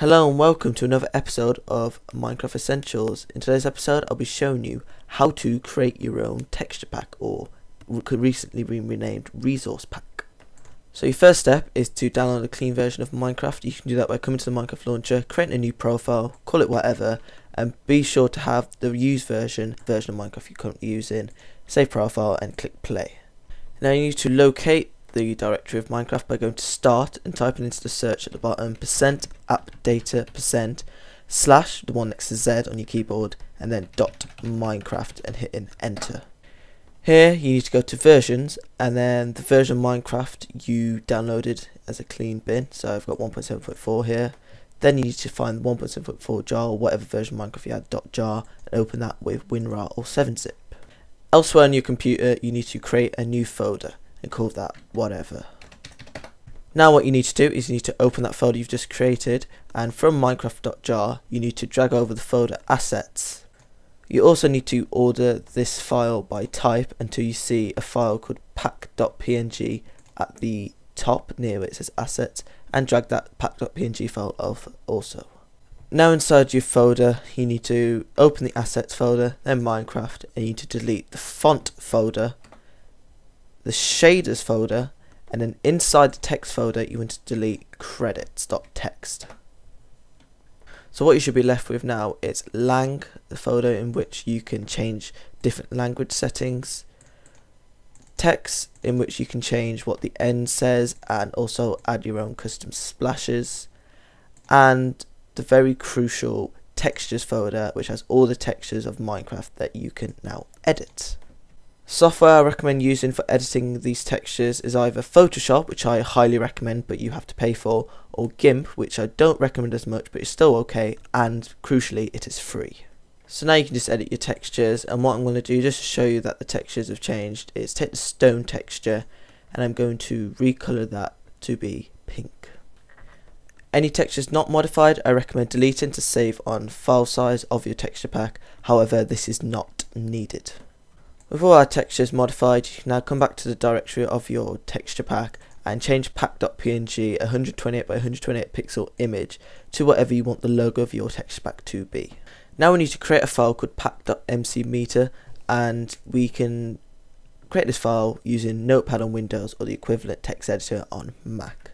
Hello and welcome to another episode of Minecraft Essentials. In today's episode I'll be showing you how to create your own texture pack, or recently been renamed resource pack. So your first step is to download a clean version of Minecraft. You can do that by coming to the Minecraft Launcher, creating a new profile, call it whatever, and be sure to have the used version of Minecraft you're currently using. Save profile and click play. Now you need to locate the directory of Minecraft by going to start and typing into the search at the bottom %appdata%/ the one next to Z on your keyboard, and then .minecraft and hitting enter. Here you need to go to versions and then the version of Minecraft you downloaded as a clean bin. So I've got 1.7.4 here. Then you need to find the 1.7.4 jar or whatever version of Minecraft you had .jar and open that with WinRAR or 7-zip. Elsewhere on your computer you need to create a new folder and call that whatever. Now what you need to do is you need to open that folder you've just created, and from minecraft.jar you need to drag over the folder assets. You also need to order this file by type until you see a file called pack.png at the top near where it says assets, and drag that pack.png file off also. Now inside your folder you need to open the assets folder, then Minecraft, and you need to delete the font folder, the shaders folder, and then inside the text folder you want to delete credits.text. So what you should be left with now is lang, the folder in which you can change different language settings, text in which you can change what the end says and also add your own custom splashes, and the very crucial textures folder which has all the textures of Minecraft that you can now edit. Software I recommend using for editing these textures is either Photoshop, which I highly recommend but you have to pay for, or GIMP, which I don't recommend as much but it's still okay, and crucially it is free. So now you can just edit your textures, and what I'm going to do just to show you that the textures have changed is take the stone texture and I'm going to recolor that to be pink. Any textures not modified I recommend deleting to save on file size of your texture pack, however this is not needed. With all our textures modified, you can now come back to the directory of your texture pack and change pack.png 128 by 128 pixel image to whatever you want the logo of your texture pack to be. Now we need to create a file called pack.mcmeta, and we can create this file using Notepad on Windows or the equivalent text editor on Mac.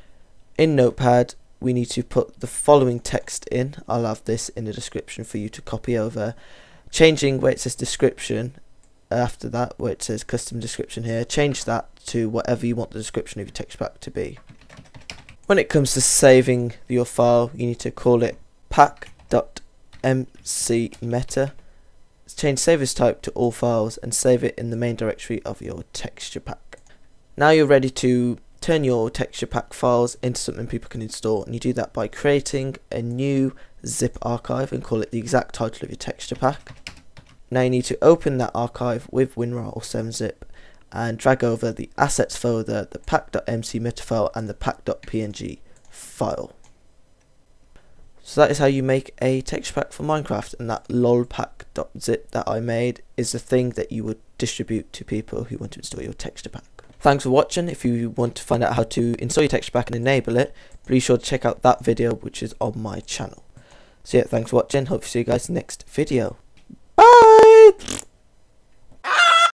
In Notepad we need to put the following text in. I'll have this in the description for you to copy over, changing where it says description. After that, where it says custom description here, change that to whatever you want the description of your texture pack to be. When it comes to saving your file, you need to call it pack.mcmeta. Change save as type to all files and save it in the main directory of your texture pack. Now you're ready to turn your texture pack files into something people can install, and you do that by creating a new zip archive and call it the exact title of your texture pack. Now you need to open that archive with WinRAR or 7-zip and drag over the assets folder, the pack.mcmeta file and the pack.png file. So that is how you make a texture pack for Minecraft, and that lolpack.zip that I made is the thing that you would distribute to people who want to install your texture pack. Thanks for watching. If you want to find out how to install your texture pack and enable it, be sure to check out that video which is on my channel. So yeah, thanks for watching. Hope to see you guys next video.